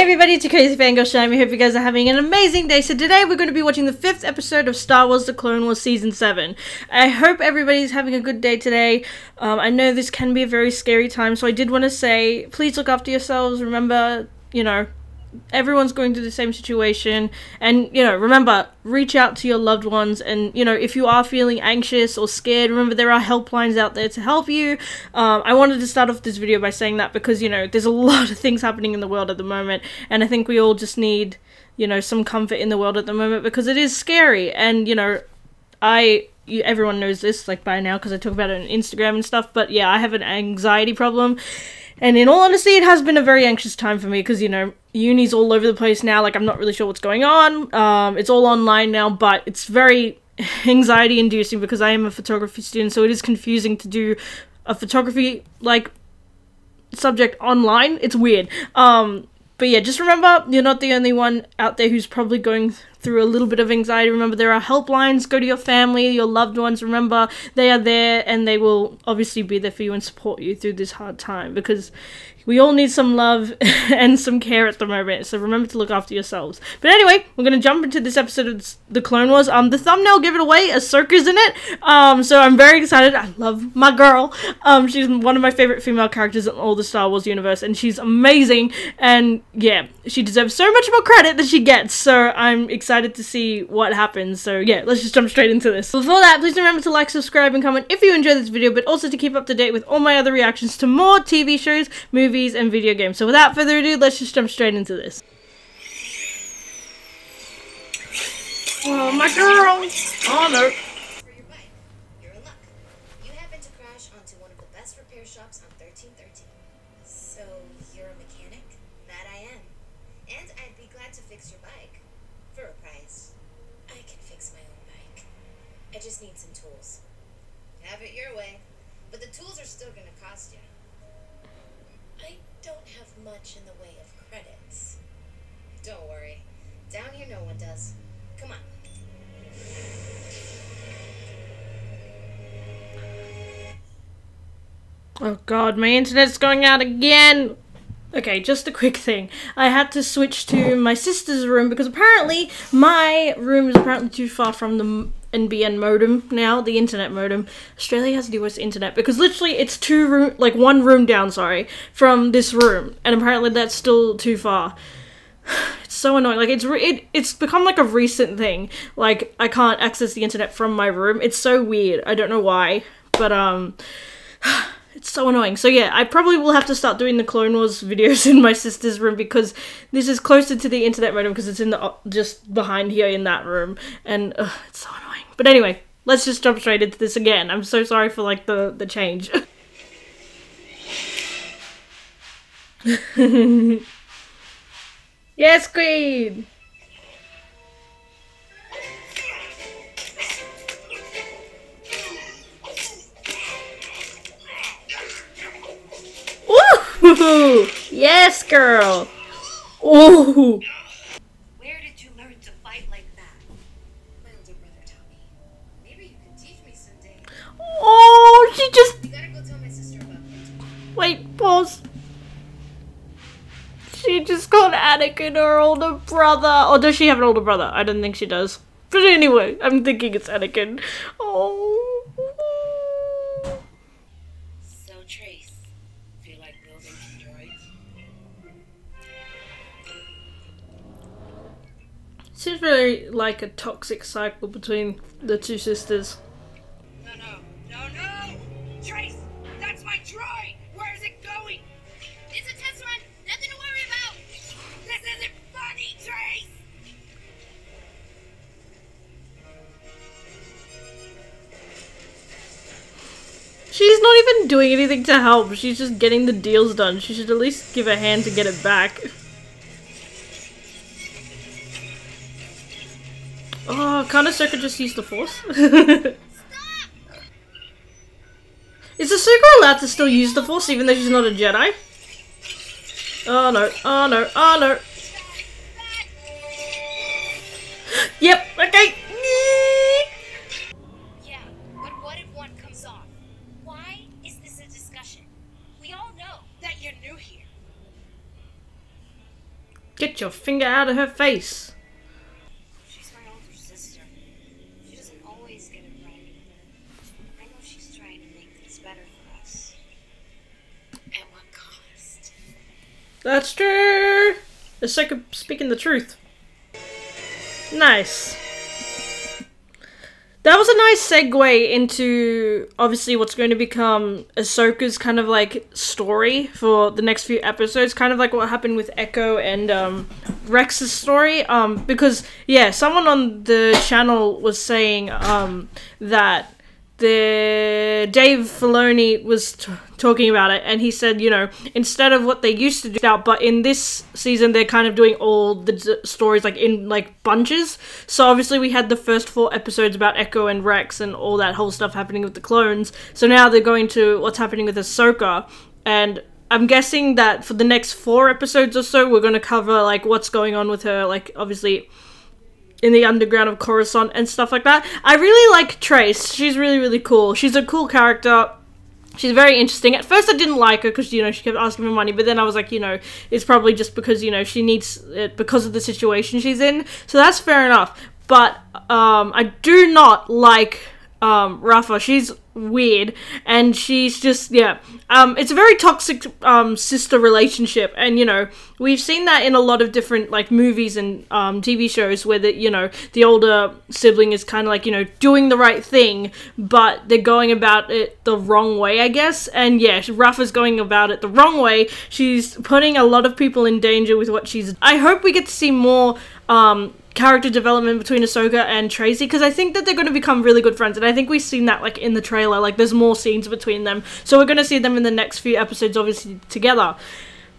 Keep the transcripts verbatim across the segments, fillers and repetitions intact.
Hey everybody, it's Crazy Fangirl Reviews. We hope you guys are having an amazing day. So today we're going to be watching the fifth episode of Star Wars The Clone Wars Season seven. I hope everybody's having a good day today. Um, I know this can be a very scary time, so I did want to say, please look after yourselves. Remember, you know, everyone's going through the same situation. And, you know, remember, reach out to your loved ones. And, you know, if you are feeling anxious or scared, remember there are helplines out there to help you. Um, I wanted to start off this video by saying that because, you know, there's a lot of things happening in the world at the moment. And I think we all just need, you know, some comfort in the world at the moment because it is scary. And, you know, I... You, everyone knows this, like, by now because I talk about it on Instagram and stuff. But, yeah, I have an anxiety problem. And in all honesty, it has been a very anxious time for me because, you know, uni's all over the place now. Like, I'm not really sure what's going on. Um, it's all online now, but it's very anxiety-inducing because I am a photography student, so it is confusing to do a photography, like, subject online. It's weird. Um, but, yeah, just remember, you're not the only one out there who's probably going through a little bit of anxiety. Remember, there are helplines. Go to your family, your loved ones. Remember, they are there, and they will obviously be there for you and support you through this hard time because we all need some love and some care at the moment, so remember to look after yourselves. But anyway, we're going to jump into this episode of The Clone Wars. Um, the thumbnail gave it away. Ahsoka's in it, um, so I'm very excited. I love my girl. Um, she's one of my favorite female characters in all the Star Wars universe, and she's amazing, and yeah, she deserves so much more credit than she gets, so I'm excited to see what happens. So yeah, let's just jump straight into this. Before that, please remember to like, subscribe, and comment if you enjoy this video, but also to keep up to date with all my other reactions to more T V shows, movies, movies and video games. So without further ado, let's just jump straight into this. Oh, my girl! Oh, no. For your bike, you're in luck. You happened to crash onto one of the best repair shops on thirteen thirteen. So, you're a mechanic? That I am. And I'd be glad to fix your bike. For a price. I can fix my own bike. I just need some tools. Have it your way. But the tools are still gonna cost you. I don't have much in the way of credits. Don't worry. Down here no one does. Come on. Oh god, my internet's going out again! Okay, just a quick thing. I had to switch to my sister's room because apparently my room is apparently too far from the N B N modem now, the internet modem. Australia has the worst internet because literally it's two room, like one room down, sorry, from this room, and apparently that's still too far. It's so annoying. Like it's re it, it's become like a recent thing. Like I can't access the internet from my room. It's so weird. I don't know why, but um, it's so annoying. So yeah, I probably will have to start doing the Clone Wars videos in my sister's room because this is closer to the internet modem because it's in the just behind here in that room, and uh, it's so annoying. But anyway, let's just jump straight into this again. I'm so sorry for, like, the, the change. Yes, Queen! Woo! Yes, girl! Ooh! Oh, she just. You gotta go tell my sister about it. Wait, pause. She just called Anakin her older brother. Or does she have an older brother? I don't think she does. But anyway, I'm thinking it's Anakin. Oh. So, Trace, do you like building droids? Seems really like a toxic cycle between the two sisters. She's not even doing anything to help. She's just getting the deals done. She should at least give a hand to get it back. Oh, can't Ahsoka just use the Force? Is Ahsoka allowed to still use the Force even though she's not a Jedi? Oh no, oh no, oh no. Yep, okay. Get your finger out of her face! She's my older sister. She doesn't always get it right. I know she's trying to make things better for us. At what cost? That's true! The sake of speaking the truth. Nice. That was a nice segue into, obviously, what's going to become Ahsoka's kind of, like, story for the next few episodes. Kind of like what happened with Echo and, um, Rex's story. Um, because, yeah, someone on the channel was saying, um, that the Dave Filoni was t talking about it, and he said, you know, instead of what they used to do now, but in this season they're kind of doing all the d stories like in like bunches. So obviously we had the first four episodes about Echo and Rex and all that whole stuff happening with the clones. So now they're going to what's happening with Ahsoka, and I'm guessing that for the next four episodes or so we're going to cover like what's going on with her, like obviously in the underground of Coruscant and stuff like that. I really like Trace. She's really, really cool. She's a cool character. She's very interesting. At first I didn't like her because, you know, she kept asking for money, but then I was like, you know, it's probably just because, you know, she needs it because of the situation she's in. So that's fair enough. But um, I do not like um, Rafa. She's weird, and she's just, yeah, um it's a very toxic um sister relationship, and you know we've seen that in a lot of different like movies and um T V shows where the you know the older sibling is kind of like you know doing the right thing, but they're going about it the wrong way, I guess. And yeah, Rafa's going about it the wrong way. She's putting a lot of people in danger with what she's. I hope we get to see more um character development between Ahsoka and Tracy, because I think that they're going to become really good friends, and I think we've seen that like in the trailer. Like there's more scenes between them, so we're going to see them in the next few episodes obviously together.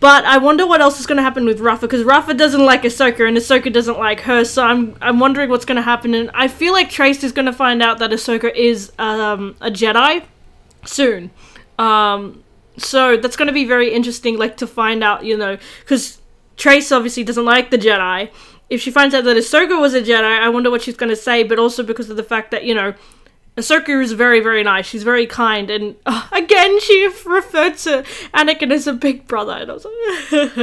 But I wonder what else is going to happen with Rafa, because Rafa doesn't like Ahsoka and Ahsoka doesn't like her, so I'm I'm wondering what's going to happen. And I feel like Trace is going to find out that Ahsoka is um, a Jedi soon, um, so that's going to be very interesting, like to find out, you know, because Trace obviously doesn't like the Jedi. If she finds out that Ahsoka was a Jedi, I wonder what she's going to say, but also because of the fact that, you know, Ahsoka is very, very nice. She's very kind, and uh, again, she referred to Anakin as a big brother, and I was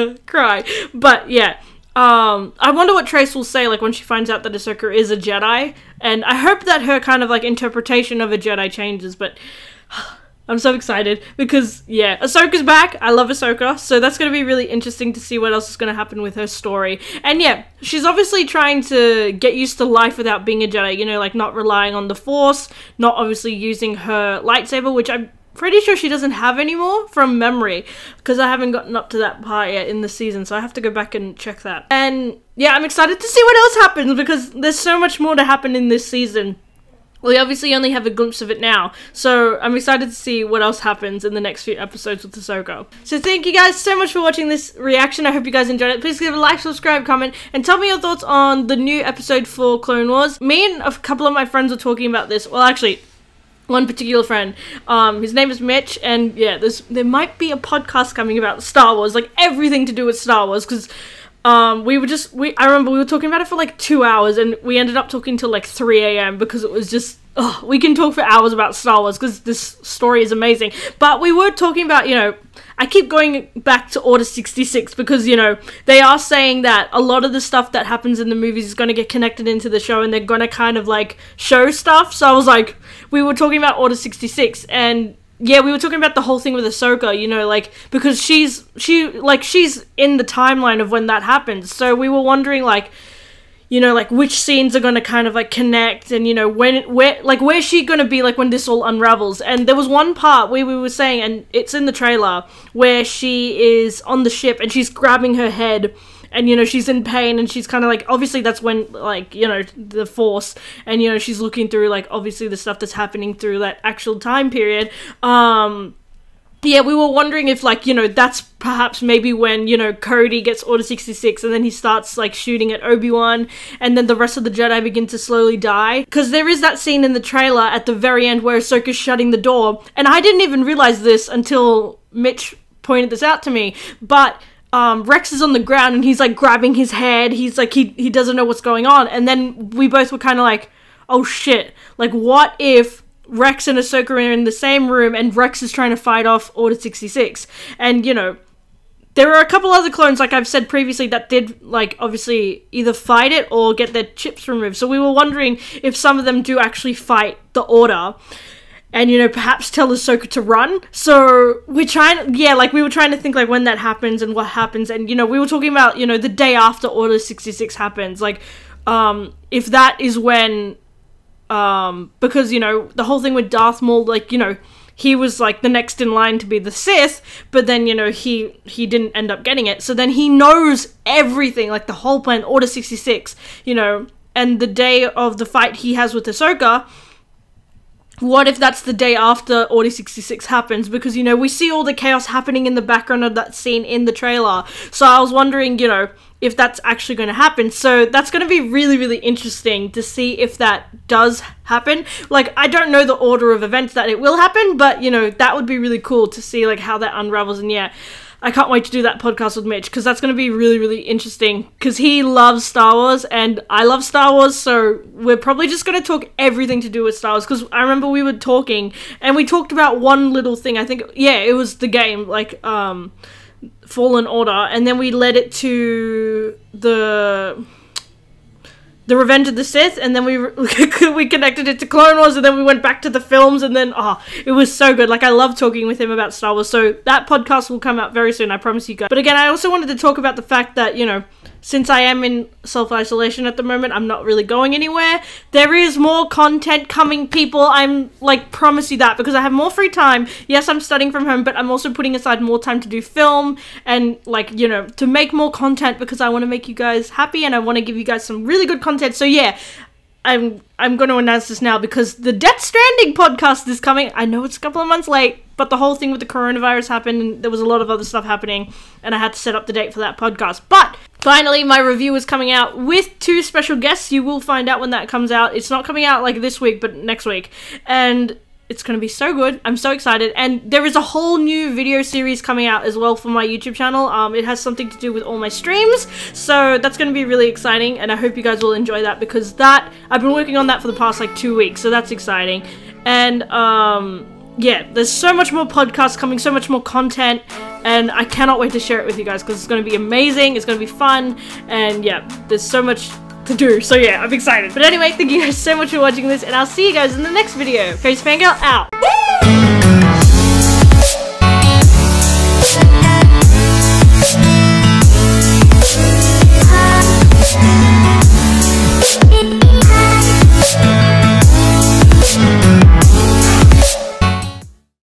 like, cry. But yeah, um, I wonder what Trace will say, like, when she finds out that Ahsoka is a Jedi, and I hope that her kind of, like, interpretation of a Jedi changes, but I'm so excited because, yeah, Ahsoka's back. I love Ahsoka. So that's going to be really interesting to see what else is going to happen with her story. And yeah, she's obviously trying to get used to life without being a Jedi, you know, like not relying on the Force, not obviously using her lightsaber, which I'm pretty sure she doesn't have anymore from memory, because I haven't gotten up to that part yet in the season, so I have to go back and check that. And yeah, I'm excited to see what else happens because there's so much more to happen in this season. We obviously only have a glimpse of it now, so I'm excited to see what else happens in the next few episodes with Ahsoka. So thank you guys so much for watching this reaction. I hope you guys enjoyed it. Please give it a like, subscribe, comment, and tell me your thoughts on the new episode for Clone Wars. Me and a couple of my friends were talking about this. Well, actually, one particular friend. Um, his name is Mitch, and yeah, there's, there might be a podcast coming about Star Wars, like everything to do with Star Wars, because Um, we were just, we, I remember we were talking about it for like two hours and we ended up talking till like three A M because it was just, ugh, we can talk for hours about Star Wars because this story is amazing. But we were talking about, you know, I keep going back to Order sixty-six because, you know, they are saying that a lot of the stuff that happens in the movies is going to get connected into the show and they're going to kind of like show stuff. So I was like, we were talking about Order sixty-six and yeah, we were talking about the whole thing with Ahsoka, you know, like, because she's, she, like, she's in the timeline of when that happens, so we were wondering, like, you know, like, which scenes are gonna kind of, like, connect, and, you know, when, where, like, where's she gonna be, like, when this all unravels, and there was one part where we were saying, and it's in the trailer, where she is on the ship, and she's grabbing her head, and, you know, she's in pain, and she's kind of, like, obviously that's when, like, you know, the Force, and, you know, she's looking through, like, obviously the stuff that's happening through that actual time period. Um, yeah, we were wondering if, like, you know, that's perhaps maybe when, you know, Cody gets Order sixty-six, and then he starts, like, shooting at Obi-Wan, and then the rest of the Jedi begin to slowly die. Because there is that scene in the trailer at the very end where Ahsoka's shutting the door, and I didn't even realize this until Mitch pointed this out to me, but Um, Rex is on the ground and he's like grabbing his head. He's like, he, he doesn't know what's going on. And then we both were kind of like, oh shit. Like, what if Rex and Ahsoka are in the same room and Rex is trying to fight off Order sixty-six? And, you know, There were a couple other clones, like I've said previously, that did, like, obviously either fight it or get their chips removed. So we were wondering if some of them do actually fight the Order and, you know, perhaps tell Ahsoka to run. So we're trying, yeah, like, we were trying to think, like, when that happens and what happens. And, you know, we were talking about, you know, the day after Order sixty-six happens. Like, um, if that is when, um, because, you know, the whole thing with Darth Maul, like, you know, he was, like, the next in line to be the Sith, but then, you know, he he didn't end up getting it. So then he knows everything, like, the whole plan, Order sixty-six, you know. And the day of the fight he has with Ahsoka, what if that's the day after Order sixty-six happens? Because, you know, we see all the chaos happening in the background of that scene in the trailer. So I was wondering, you know, if that's actually going to happen. So that's going to be really, really interesting to see if that does happen. Like, I don't know the order of events that it will happen, but, you know, that would be really cool to see, like, how that unravels. And, yeah, I can't wait to do that podcast with Mitch, because that's going to be really, really interesting, because he loves Star Wars and I love Star Wars. So we're probably just going to talk everything to do with Star Wars, because I remember we were talking and we talked about one little thing. I think, yeah, it was the game, like, um, Fallen Order, and then we led it to the... The Revenge of the Sith, and then we we connected it to Clone Wars, and then we went back to the films, and then, oh, it was so good. Like, I love talking with him about Star Wars, so that podcast will come out very soon, I promise you guys. But again, I also wanted to talk about the fact that, you know, since I am in self-isolation at the moment, I'm not really going anywhere. There is more content coming, people. I'm, like, promise you that, because I have more free time. Yes, I'm studying from home, but I'm also putting aside more time to do film and, like, you know, to make more content, because I want to make you guys happy and I want to give you guys some really good content. So yeah, I'm I'm going to announce this now, because the Death Stranding podcast is coming. I know it's a couple of months late, but the whole thing with the coronavirus happened and there was a lot of other stuff happening, and I had to set up the date for that podcast. But finally, my review is coming out with two special guests. You will find out when that comes out. It's not coming out like this week, but next week. And it's going to be so good. I'm so excited. And there is a whole new video series coming out as well for my YouTube channel. Um, it has something to do with all my streams. So that's going to be really exciting. And I hope you guys will enjoy that, because that, I've been working on that for the past like two weeks. So that's exciting. And um, yeah, there's so much more podcasts coming, so much more content. And I cannot wait to share it with you guys, because it's going to be amazing. It's going to be fun. And yeah, there's so much to do. So yeah, I'm excited. But anyway, thank you guys so much for watching this, and I'll see you guys in the next video. Crazy Fangirl out.